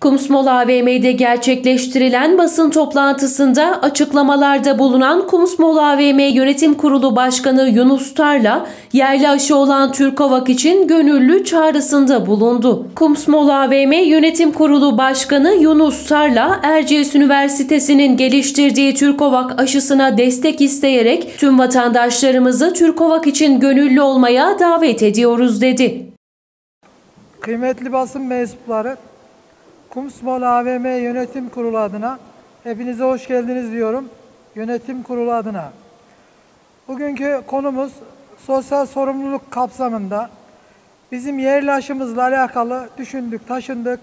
Kumsmall AVM'de gerçekleştirilen basın toplantısında açıklamalarda bulunan Kumsmall AVM Yönetim Kurulu Başkanı Yunus Tarla, yerli aşı olan Turkovac için gönüllü çağrısında bulundu. Kumsmall AVM Yönetim Kurulu Başkanı Yunus Tarla, Erciyes Üniversitesi'nin geliştirdiği Turkovac aşısına destek isteyerek tüm vatandaşlarımızı Turkovac için gönüllü olmaya davet ediyoruz dedi. Kıymetli basın mensupları, Kumsmall AVM Yönetim Kurulu adına hepinize hoş geldiniz diyorum. Yönetim Kurulu adına. Bugünkü konumuz sosyal sorumluluk kapsamında bizim yerli aşımızla alakalı düşündük, taşındık.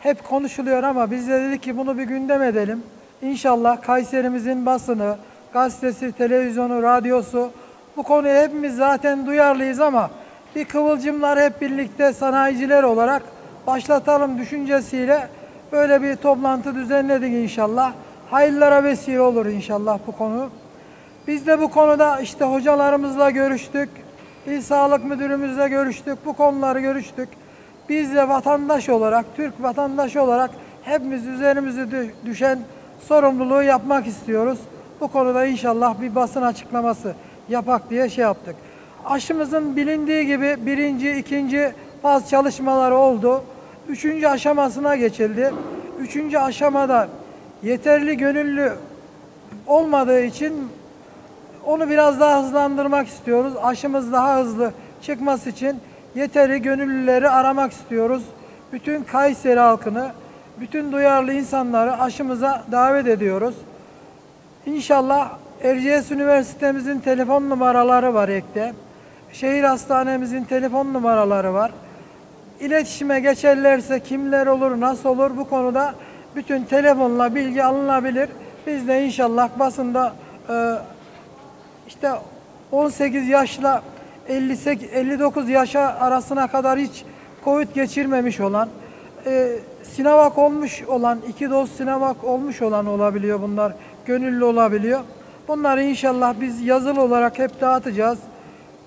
Hep konuşuluyor ama biz de dedik ki bunu bir gündem edelim. İnşallah Kayserimizin basını, gazetesi, televizyonu, radyosu bu konuya hepimiz zaten duyarlıyız ama bir kıvılcımlar hep birlikte sanayiciler olarak başlatalım düşüncesiyle böyle bir toplantı düzenledik inşallah. Hayırlara vesile olur inşallah bu konu. Biz de bu konuda işte hocalarımızla görüştük, İl Sağlık Müdürümüzle görüştük, bu konuları görüştük. Biz de vatandaş olarak, Türk vatandaşı olarak hepimiz üzerimize düşen sorumluluğu yapmak istiyoruz. Bu konuda inşallah bir basın açıklaması yapak diye yaptık. Aşımızın bilindiği gibi birinci, ikinci faz çalışmaları oldu. Üçüncü aşamasına geçildi. Üçüncü aşamada yeterli gönüllü olmadığı için onu biraz daha hızlandırmak istiyoruz. Aşımız daha hızlı çıkması için yeterli gönüllüleri aramak istiyoruz. Bütün Kayseri halkını, bütün duyarlı insanları aşımıza davet ediyoruz. İnşallah Erciyes Üniversitemizin telefon numaraları var ekte. Şehir Hastanemizin telefon numaraları var. İletişime geçerlerse kimler olur, nasıl olur bu konuda bütün telefonla bilgi alınabilir. Biz de inşallah basında işte 18 yaşla 59 yaşa arasına kadar hiç Covid geçirmemiş olan, Sinovac olmuş olan, 2 doz Sinovac olmuş olan olabiliyor bunlar. Gönüllü olabiliyor. Bunları inşallah biz yazılı olarak hep dağıtacağız.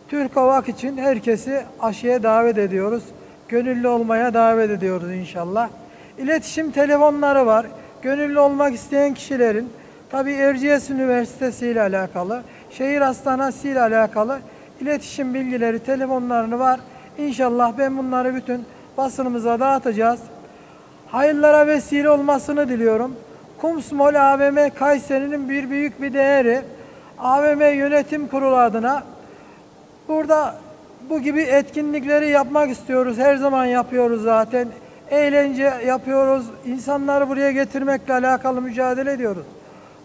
Turkovac için herkesi aşıya davet ediyoruz. Gönüllü olmaya davet ediyoruz inşallah. İletişim telefonları var. Gönüllü olmak isteyen kişilerin tabii Erciyes Üniversitesi ile alakalı, Şehir Hastanesi ile alakalı iletişim bilgileri, telefonlarını var. İnşallah ben bunları bütün basınımıza dağıtacağız. Hayırlara vesile olmasını diliyorum. Kumsmall AVM Kayseri'nin büyük bir değeri. AVM Yönetim Kurulu adına burada bu gibi etkinlikleri yapmak istiyoruz. Her zaman yapıyoruz zaten. Eğlence yapıyoruz. İnsanları buraya getirmekle alakalı mücadele ediyoruz.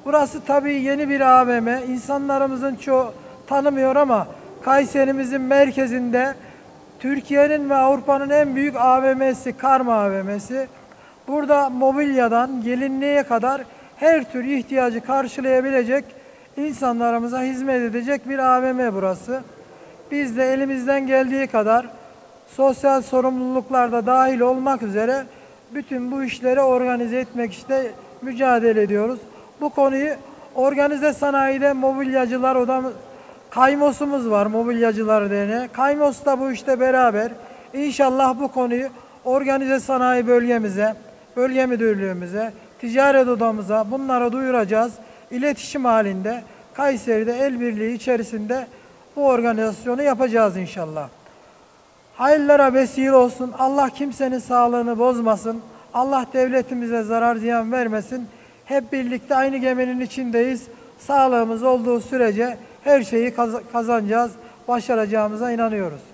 Burası tabii yeni bir AVM. İnsanlarımızın çoğu tanımıyor ama Kayserimizin merkezinde Türkiye'nin ve Avrupa'nın en büyük AVM'si, Karma AVM'si. Burada mobilyadan gelinliğe kadar her tür ihtiyacı karşılayabilecek, insanlarımıza hizmet edecek bir AVM burası. Biz de elimizden geldiği kadar sosyal sorumluluklarda dahil olmak üzere bütün bu işleri organize etmek işte mücadele ediyoruz. Bu konuyu organize sanayide mobilyacılar odamız, kaymosumuz var, mobilyacılar derneği. Kaymos da bu işte beraber. İnşallah bu konuyu organize sanayi bölgemize, bölge müdürlüğümüze, ticaret odamıza bunlara duyuracağız. İletişim halinde Kayseri'de el birliği içerisinde bu organizasyonu yapacağız inşallah. Hayırlara vesile olsun. Allah kimsenin sağlığını bozmasın. Allah devletimize zarar ziyan vermesin. Hep birlikte aynı geminin içindeyiz. Sağlığımız olduğu sürece her şeyi kazanacağız. Başaracağımıza inanıyoruz.